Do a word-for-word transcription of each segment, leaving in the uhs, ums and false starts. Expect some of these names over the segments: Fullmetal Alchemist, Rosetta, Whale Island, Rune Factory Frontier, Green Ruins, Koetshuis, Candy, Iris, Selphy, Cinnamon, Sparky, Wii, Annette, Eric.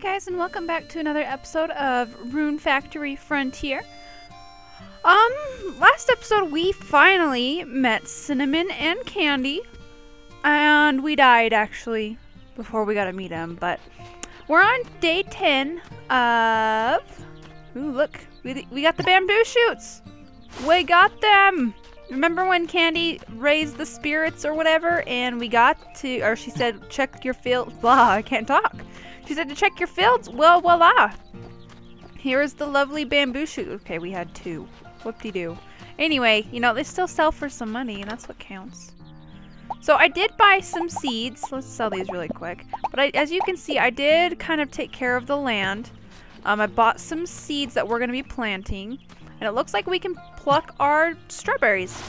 guys, and welcome back to another episode of Rune Factory Frontier. Um, last episode we finally met Cinnamon and Candy, and we died actually before we got to meet them, but we're on day ten of... Ooh, look, we, we got the bamboo shoots! We got them! Remember when Candy raised the spirits or whatever, and we got to, or she said, check your fields, blah, I can't talk. She said to check your fields, well, voila. Here is the lovely bamboo shoot. Okay, we had two. Whoop-de-doo. Anyway, you know, they still sell for some money, and that's what counts. So I did buy some seeds. Let's sell these really quick. But I, as you can see, I did kind of take care of the land. Um, I bought some seeds that we're going to be planting. And it looks like we can pluck our strawberries.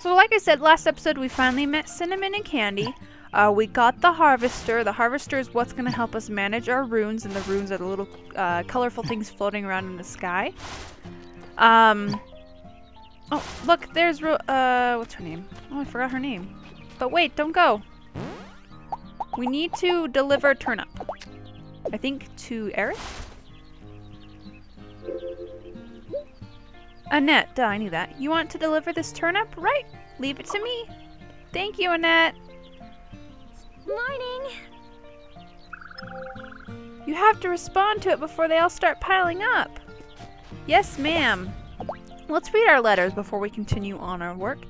So like I said, last episode we finally met Cinnamon and Candy. Uh, we got the harvester. The harvester is what's going to help us manage our runes. And the runes are the little uh, colorful things floating around in the sky. Um, oh, look, there's... Uh, what's her name? Oh, I forgot her name. But wait, don't go. We need to deliver turnip. I think to Eric? Annette, duh, I knew that. You want to deliver this turnip, right? Leave it to me. Thank you, Annette. Morning. You have to respond to it before they all start piling up. Yes, ma'am. Let's read our letters before we continue on our work.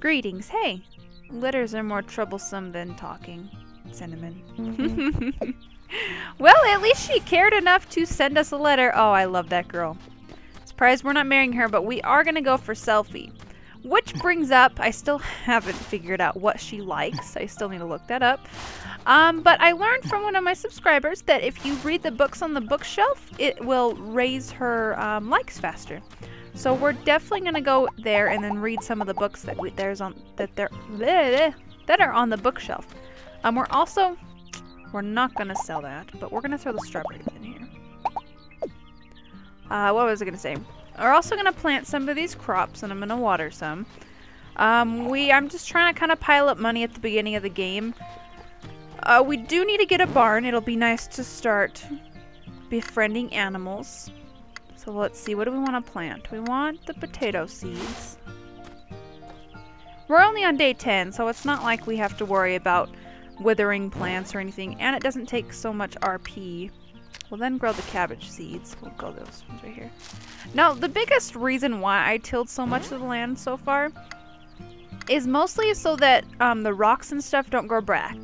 Greetings. Hey, letters are more troublesome than talking. Cinnamon. Mm-hmm. Well, at least she cared enough to send us a letter. Oh, I love that girl. Surprise, we're not marrying her, but we are going to go for Selphy. Which brings up, I still haven't figured out what she likes. I still need to look that up. Um, but I learned from one of my subscribers that if you read the books on the bookshelf, it will raise her um, likes faster. So we're definitely going to go there and then read some of the books that we, there's on that there that are on the bookshelf. Um, we're also we're not going to sell that, but we're going to throw the strawberries in here. Uh, what was I going to say? We're also going to plant some of these crops, and I'm going to water some. Um, we, I'm just trying to kind of pile up money at the beginning of the game. Uh, we do need to get a barn. It'll be nice to start befriending animals. So let's see, what do we want to plant? We want the potato seeds. We're only on day ten, so it's not like we have to worry about withering plants or anything, and it doesn't take so much R P. We'll then grow the cabbage seeds. We'll grow those ones right here. Now, the biggest reason why I tilled so much of the land so far is mostly so that um, the rocks and stuff don't grow back.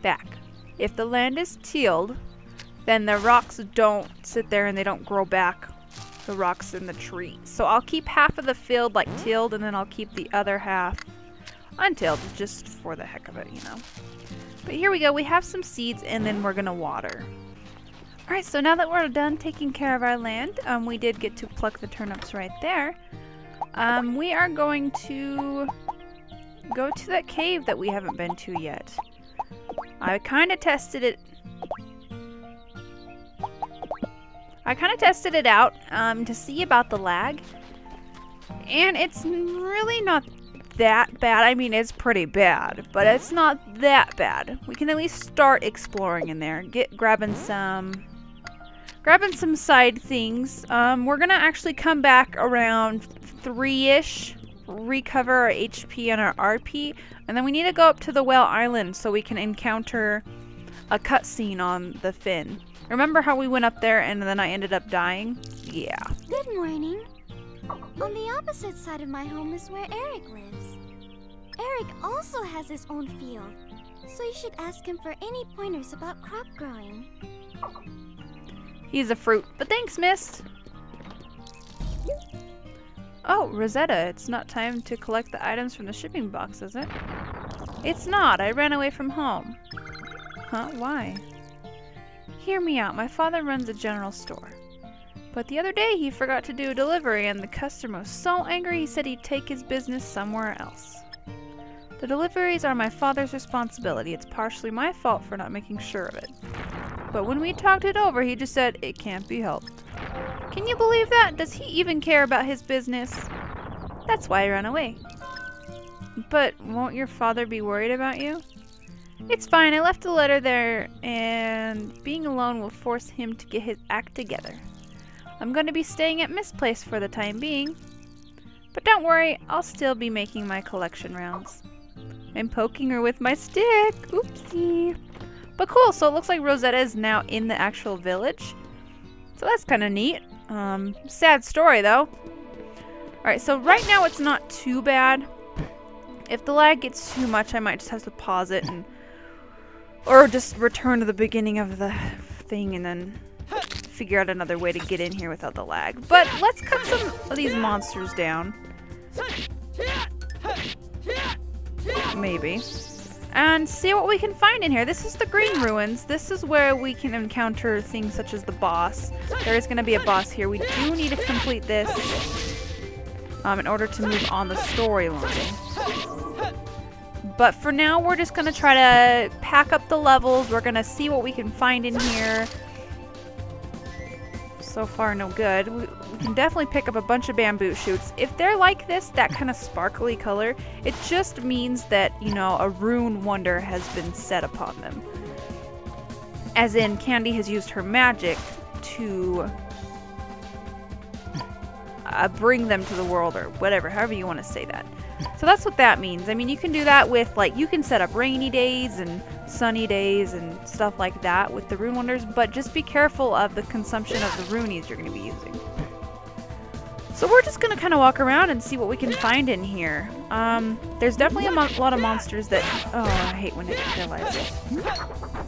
back. If the land is tilled, then the rocks don't sit there and they don't grow back, the rocks in the tree. So I'll keep half of the field like tilled, and then I'll keep the other half untilled just for the heck of it, you know. But here we go. We have some seeds, and then we're going to water. Alright, so now that we're done taking care of our land, um, we did get to pluck the turnips right there. Um, we are going to go to that cave that we haven't been to yet. I kind of tested it. I kind of tested it out um, to see about the lag. And it's really not that bad. I mean, it's pretty bad, but it's not that bad. We can at least start exploring in there. Get grabbing some... Grabbing some side things. Um, we're going to actually come back around three-ish, recover our H P and our R P, and then we need to go up to the Whale Island so we can encounter a cutscene on the fin. Remember how we went up there and then I ended up dying? Yeah. Good morning. On the opposite side of my home is where Eric lives. Eric also has his own field, so you should ask him for any pointers about crop growing. He's a fruit, but thanks, miss. Oh, Rosetta, it's not time to collect the items from the shipping box, is it? It's not. I ran away from home. Huh? Why? Hear me out. My father runs a general store. But the other day, he forgot to do a delivery, and the customer was so angry he said he'd take his business somewhere else. The deliveries are my father's responsibility. It's partially my fault for not making sure of it. But when we talked it over, he just said, it can't be helped. Can you believe that? Does he even care about his business? That's why I ran away. But won't your father be worried about you? It's fine, I left a letter there, and being alone will force him to get his act together. I'm going to be staying at Miss Place for the time being. But don't worry, I'll still be making my collection rounds. I'm poking her with my stick! Oopsie! But cool, so it looks like Rosetta is now in the actual village. So that's kind of neat. Um, sad story, though. Alright, so right now it's not too bad. If the lag gets too much, I might just have to pause it and... or just return to the beginning of the thing and then figure out another way to get in here without the lag. But let's cut some of these monsters down. Maybe. And see what we can find in here. This is the Green Ruins. This is where we can encounter things such as the boss. There is going to be a boss here. We do need to complete this um, in order to move on the storyline. But for now, we're just going to try to pack up the levels. We're going to see what we can find in here. So far, no good. We, we can definitely pick up a bunch of bamboo shoots. If they're like this, that kind of sparkly color, it just means that, you know, a rune wonder has been set upon them. As in, Candy has used her magic to uh, bring them to the world, or whatever, however you want to say that. So that's what that means. I mean, you can do that with, like, you can set up rainy days and sunny days and stuff like that with the rune wonders, but just be careful of the consumption of the runies you're going to be using. So we're just going to kind of walk around and see what we can find in here. Um, there's definitely a lot of monsters that... Oh, I hate when it realizes.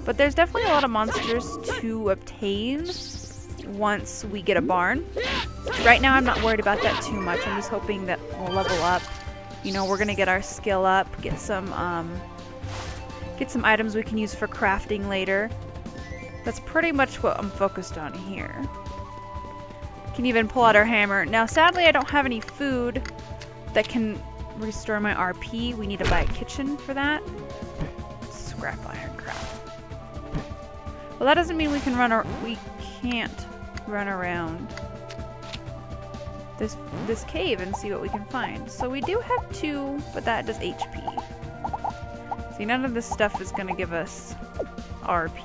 But there's definitely a lot of monsters to obtain once we get a barn. Right now I'm not worried about that too much. I'm just hoping that we'll level up. You know, we're going to get our skill up, get some, um, get some items we can use for crafting later. That's pretty much what I'm focused on here. Can even pull out our hammer. Now, sadly, I don't have any food that can restore my R P. We need to buy a kitchen for that. Scrap iron, crap. Well, that doesn't mean we can run or we can't run around this this cave and see what we can find. So we do have two, but that does H P. See, none of this stuff is gonna give us R P.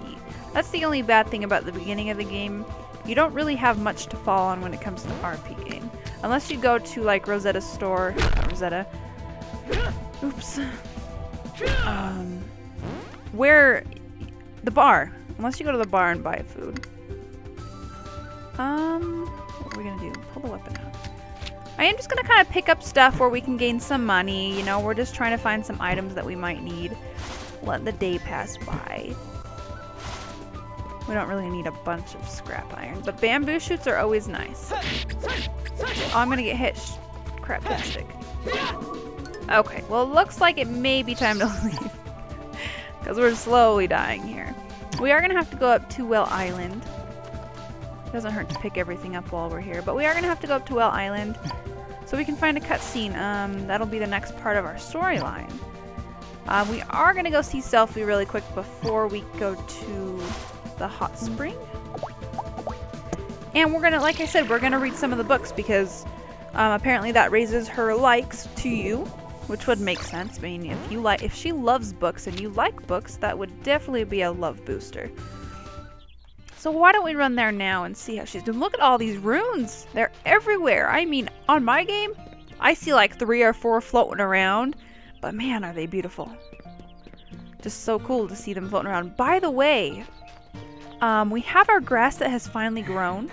That's the only bad thing about the beginning of the game. You don't really have much to fall on when it comes to R P game. Unless you go to like Rosetta's store, not Rosetta, oops, um, where, the bar, unless you go to the bar and buy food. Um, what are we gonna do? Pull the weapon out. I am just going to kind of pick up stuff where we can gain some money. You know, we're just trying to find some items that we might need. Let the day pass by. We don't really need a bunch of scrap iron. But bamboo shoots are always nice. Oh, I'm going to get hit. Crap, plastic. Okay, well, it looks like it may be time to leave. Because we're slowly dying here. We are going to have to go up to Whale Island. Doesn't hurt to pick everything up while we're here, but we are gonna have to go up to Whale Island so we can find a cutscene. Um, that'll be the next part of our storyline. Uh, we are gonna go see Selphy really quick before we go to the hot spring, and we're gonna, like I said, we're gonna read some of the books because um, apparently that raises her likes to you, which would make sense. I mean, if you like, if she loves books and you like books, that would definitely be a love booster. So why don't we run there now and see how she's doing? Look at all these runes. They're everywhere. I mean, on my game, I see like three or four floating around. But man, are they beautiful. Just so cool to see them floating around. By the way, um, we have our grass that has finally grown.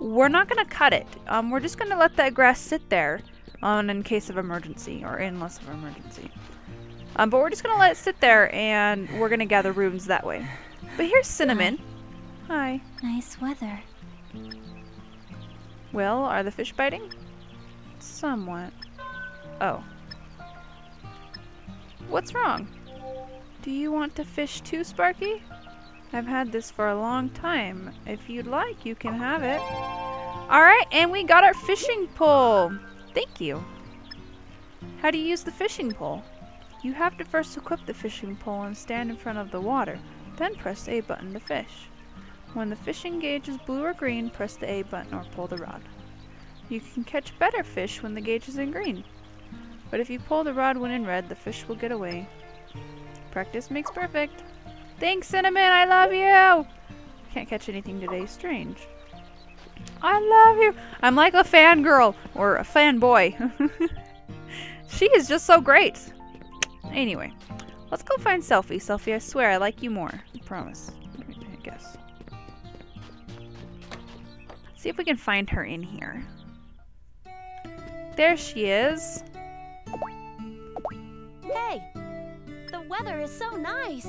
We're not going to cut it. Um, we're just going to let that grass sit there um, in case of emergency or in less of an emergency. Um, but we're just going to let it sit there and we're going to gather runes that way. But here's Cinnamon. Hi. Nice weather. Well, are the fish biting? Somewhat. Oh. What's wrong? Do you want to fish too, Sparky? I've had this for a long time. If you'd like, you can have it. Alright, and we got our fishing pole! Thank you. How do you use the fishing pole? You have to first equip the fishing pole and stand in front of the water. Then press the A button to fish. When the fishing gauge is blue or green, press the A button or pull the rod. You can catch better fish when the gauge is in green. But if you pull the rod when in red, the fish will get away. Practice makes perfect. Thanks, Cinnamon. I love you. Can't catch anything today. Strange. I love you. I'm like a fangirl or a fanboy. She is just so great. Anyway, let's go find Selphy. Selphy, I swear I like you more. I promise. I guess. See if we can find her in here. There she is. Hey, the weather is so nice.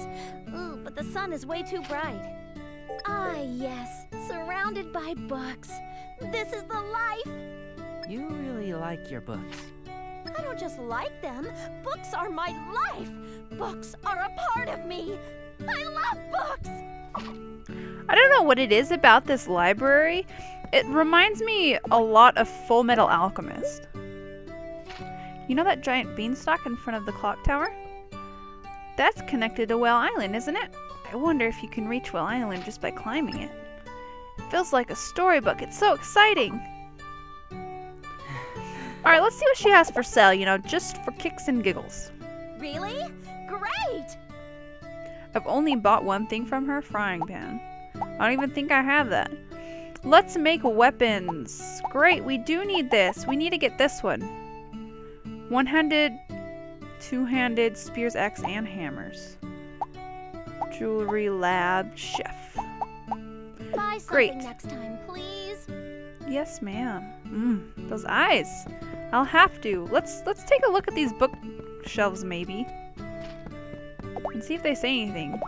Ooh, but the sun is way too bright. Ah, yes, surrounded by books. This is the life. You really like your books. I don't just like them. Books are my life. Books are a part of me. I love books. I don't know what it is about this library. It reminds me a lot of Fullmetal Alchemist. You know that giant beanstalk in front of the clock tower? That's connected to Whale Island, isn't it? I wonder if you can reach Whale Island just by climbing it. It feels like a storybook. It's so exciting. Alright, let's see what she has for sale, you know, just for kicks and giggles. Really? Great! I've only bought one thing from her, frying pan. I don't even think I have that. Let's make weapons. Great, we do need this. We need to get this one. One-handed, two-handed, spears, axe, and hammers. Jewelry lab chef. Buy something Great. Next time, please. Yes, ma'am. Mm, those eyes. I'll have to. Let's let's take a look at these bookshelves, maybe, and see if they say anything.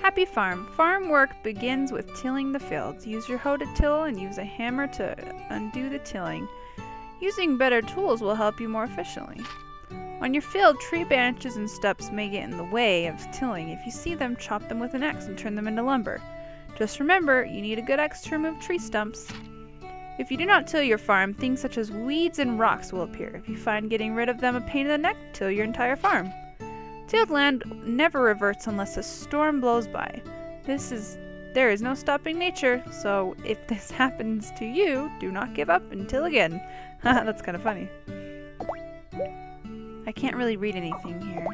Happy farm. Farm work begins with tilling the fields. Use your hoe to till and use a hammer to undo the tilling. Using better tools will help you more efficiently. On your field, tree branches and stubs may get in the way of tilling. If you see them, chop them with an axe and turn them into lumber. Just remember, you need a good axe to remove tree stumps. If you do not till your farm, things such as weeds and rocks will appear. If you find getting rid of them a pain in the neck, till your entire farm. Tilled land never reverts unless a storm blows by. This is... There is no stopping nature, so if this happens to you, do not give up until again. Haha, that's kind of funny. I can't really read anything here.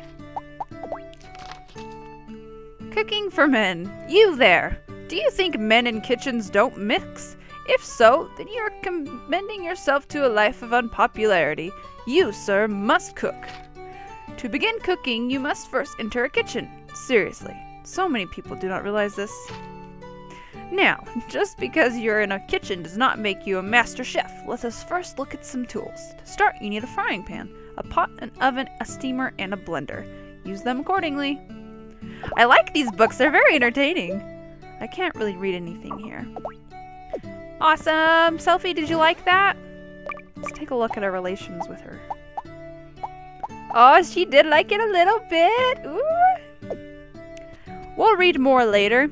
Cooking for men. You there! Do you think men in kitchens don't mix? If so, then you are commending yourself to a life of unpopularity. You, sir, must cook. To begin cooking, you must first enter a kitchen. Seriously, so many people do not realize this. Now, just because you're in a kitchen does not make you a master chef. Let us first look at some tools. To start, you need a frying pan, a pot, an oven, a steamer, and a blender. Use them accordingly. I like these books. They're very entertaining. I can't really read anything here. Awesome! Selphy, did you like that? Let's take a look at our relations with her. Oh, she did like it a little bit. Ooh. We'll read more later.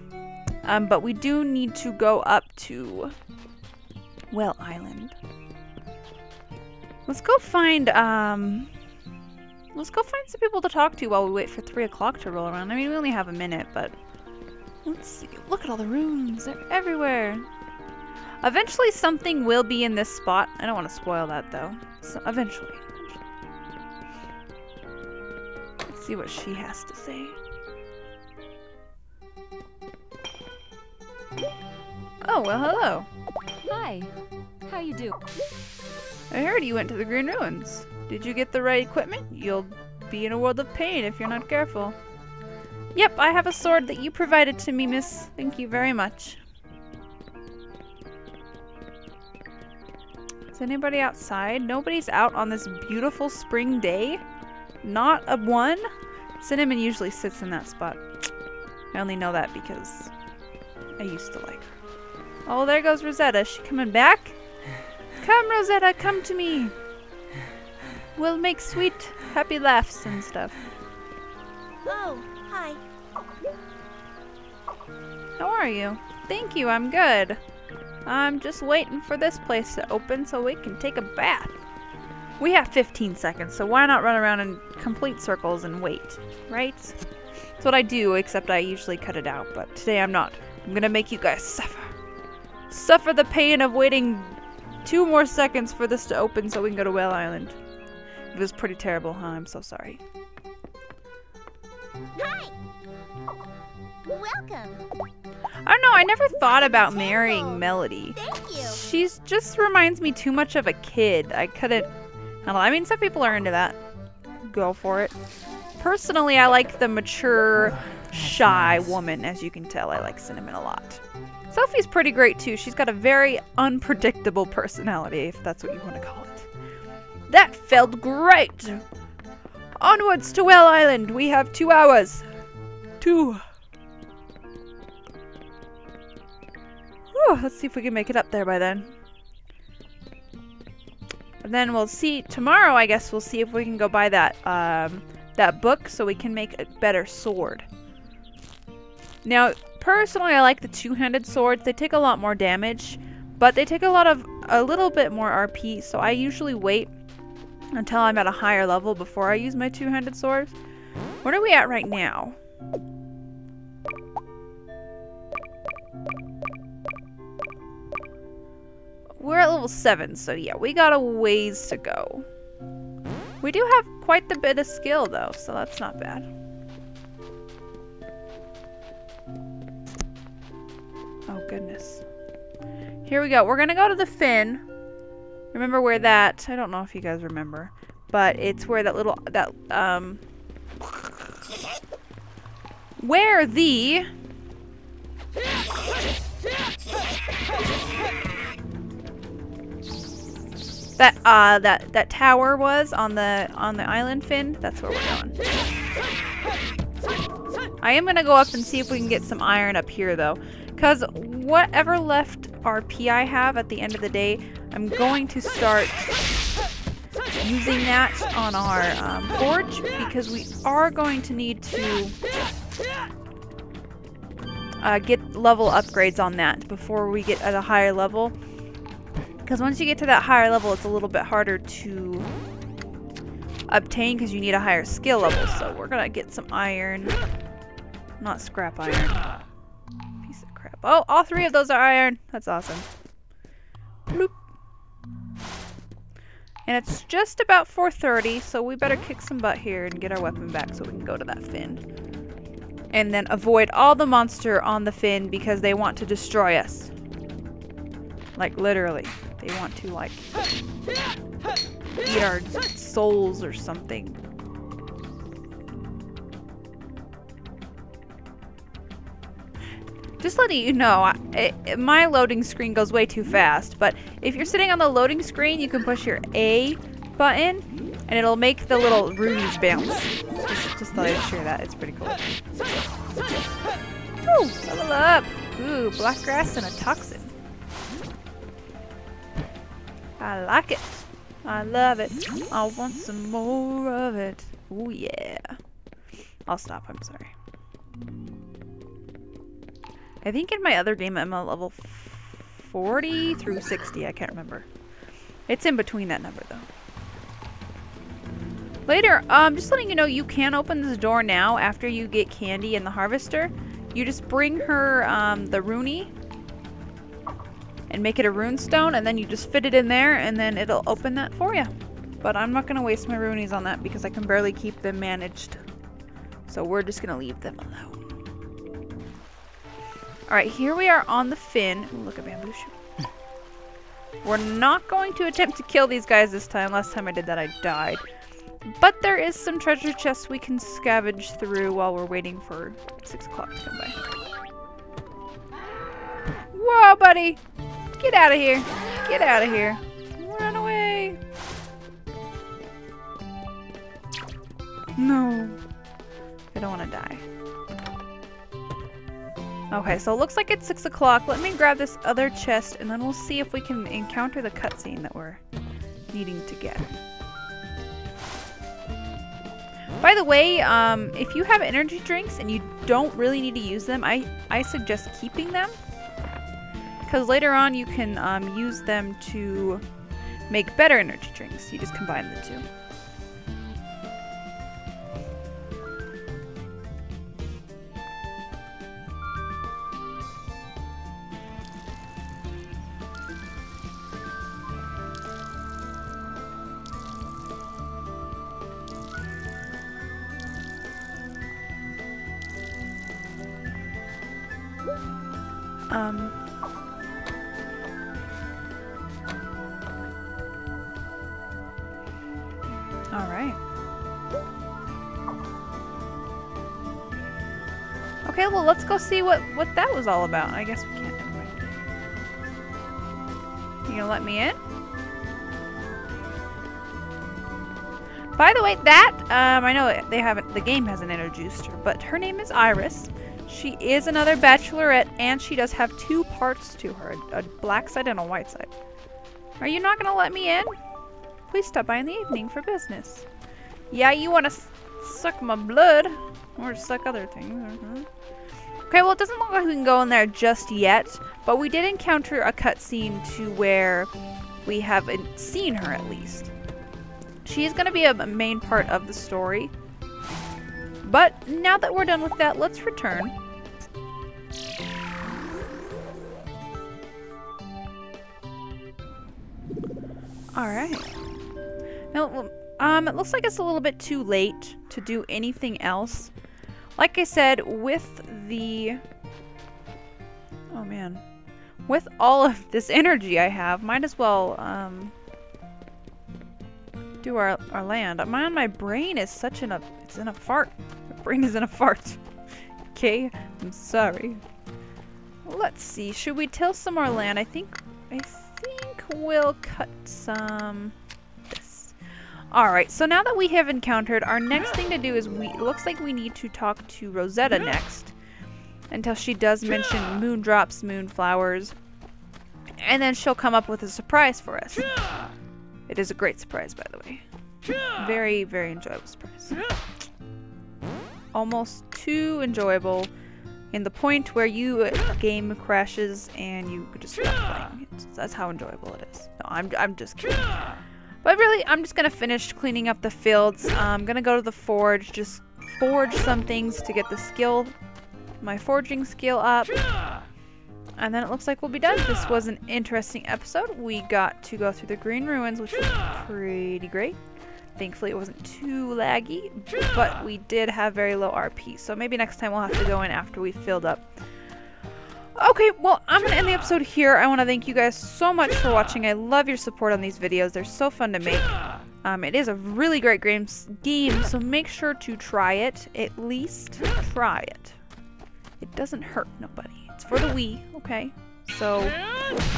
Um, but we do need to go up to Whale Island. Let's go find, um, let's go find some people to talk to while we wait for three o'clock to roll around. I mean, we only have a minute, but let's see. Look at all the rooms. They're everywhere. Eventually something will be in this spot. I don't want to spoil that, though. So eventually. eventually. Let's see what she has to say. Oh, well, hello. Hi. How you do? I heard you went to the Green Ruins. Did you get the right equipment? You'll be in a world of pain if you're not careful. Yep, I have a sword that you provided to me, miss. Thank you very much. Is anybody outside? Nobody's out on this beautiful spring day. Not a one. Cinnamon usually sits in that spot. I only know that because I used to like her. Oh, there goes Rosetta. Is she coming back? Come, Rosetta, come to me. We'll make sweet, happy laughs and stuff. Oh, hi. How are you? Thank you, I'm good. I'm just waiting for this place to open so we can take a bath. We have fifteen seconds, so why not run around in complete circles and wait, right? That's what I do, except I usually cut it out, but today I'm not. I'm gonna make you guys suffer. Suffer the pain of waiting two more seconds for this to open so we can go to Whale Island. It was pretty terrible, huh? I'm so sorry. Hi. Welcome. I don't know, I never thought about marrying Melody. Thank you. She's just reminds me too much of a kid. I couldn't... I mean, some people are into that. Go for it. Personally, I like the mature, shy woman. As you can tell, I like Cinnamon a lot. Selphy's pretty great, too. She's got a very unpredictable personality, if that's what you want to call it. That felt great! Onwards to Whale Island! We have two hours. Two. Whew, let's see if we can make it up there by then. And then we'll see tomorrow. I guess we'll see if we can go buy that um, that book so we can make a better sword. Now, personally, I like the two-handed swords. They take a lot more damage, but they take a lot of a little bit more R P. So I usually wait until I'm at a higher level before I use my two-handed swords. Where are we at right now? We're at level seven, so yeah, we got a ways to go. We do have quite the bit of skill, though, so that's not bad. Oh, goodness. Here we go. We're gonna go to the fin. Remember where that... I don't know if you guys remember, but it's where that little... that um, where the... That uh that that tower was on the on the island fin. That's where we're going. I am gonna go up and see if we can get some iron up here though, because whatever left R P I have at the end of the day, I'm going to start using that on our um, forge because we are going to need to uh, get level upgrades on that before we get at a higher level. Because once you get to that higher level, it's a little bit harder to obtain because you need a higher skill level. So we're going to get some iron. Not scrap iron. Piece of crap. Oh, all three of those are iron. That's awesome. Bloop. And it's just about four thirty, so we better kick some butt here and get our weapon back so we can go to that fin. And then avoid all the monster on the fin because they want to destroy us. Like, literally. They want to, like, eat our souls or something. Just letting you know, I, it, my loading screen goes way too fast, but if you're sitting on the loading screen, you can push your A button, and it'll make the little rubies bounce. Just, just thought I'd share that. It's pretty cool. Ooh, level up. Ooh, black grass and a toxin. I like it. I love it. I want some more of it. Oh yeah. I'll stop. I'm sorry. I think in my other game I'm at level forty through sixty. I can't remember. It's in between that number though. Later, um, just letting you know you can open this door now after you get Candy and the Harvester. You just bring her um, the Rooney. And make it a rune stone, and then you just fit it in there, and then it'll open that for you. But I'm not going to waste my runies on that because I can barely keep them managed. So we're just going to leave them alone. Alright, here we are on the fin. Ooh, look at bamboo shoot. We're not going to attempt to kill these guys this time. Last time I did that, I died. But there is some treasure chests we can scavenge through while we're waiting for six o'clock to come by. Whoa, buddy! Get out of here. Get out of here. Run away. No. I don't want to die. Okay, so it looks like it's six o'clock. Let me grab this other chest, and then we'll see if we can encounter the cutscene that we're needing to get. By the way, um, if you have energy drinks and you don't really need to use them, I, I suggest keeping them. Because later on you can um, use them to make better energy drinks. You just combine the two. Um. All right. Okay, well, let's go see what, what that was all about. I guess we can't. Anyway. You gonna let me in? By the way, that, um, I know they haven't, the game hasn't introduced her, but her name is Iris. She is another bachelorette, and she does have two parts to her, a black side and a white side. Are you not gonna let me in? Please stop by in the evening for business. Yeah, you wanna s suck my blood, or suck other things. Mm-hmm. Okay, well, it doesn't look like we can go in there just yet, but we did encounter a cutscene to where we haven't seen her, at least. She's going to be a main part of the story. But now that we're done with that, let's return. Alright. Now, um, it looks like it's a little bit too late to do anything else. Like I said, with the... Oh, man. With all of this energy I have, might as well, um... do our, our land. My, my brain is such in a... It's in a fart. My brain is in a fart. Okay, I'm sorry. Let's see. Should we till some more land? I think... I think we'll cut some... This. Alright, so now that we have encountered, our next thing to do is we... It looks like we need to talk to Rosetta next. Until she does mention moon drops, moon flowers. And then she'll come up with a surprise for us. It is a great surprise, by the way. Very, very enjoyable surprise. Almost too enjoyable in the point where you game crashes and you just stop playing. It's, that's how enjoyable it is. No, I'm, I'm just kidding. But really, I'm just going to finish cleaning up the fields. I'm going to go to the forge, just forge some things to get the skill, my forging skill up. And then it looks like we'll be done. This was an interesting episode. We got to go through the Green Ruins, which was pretty great. Thankfully, it wasn't too laggy, but we did have very low R P. So maybe next time we'll have to go in after we filled up. Okay, well, I'm going to end the episode here. I want to thank you guys so much for watching. I love your support on these videos. They're so fun to make. Um, it is a really great game, so make sure to try it. At least try it. It doesn't hurt nobody. It's for the Wii, okay? So,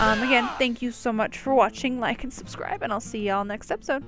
um, again, thank you so much for watching, like, and subscribe, and I'll see y'all next episode.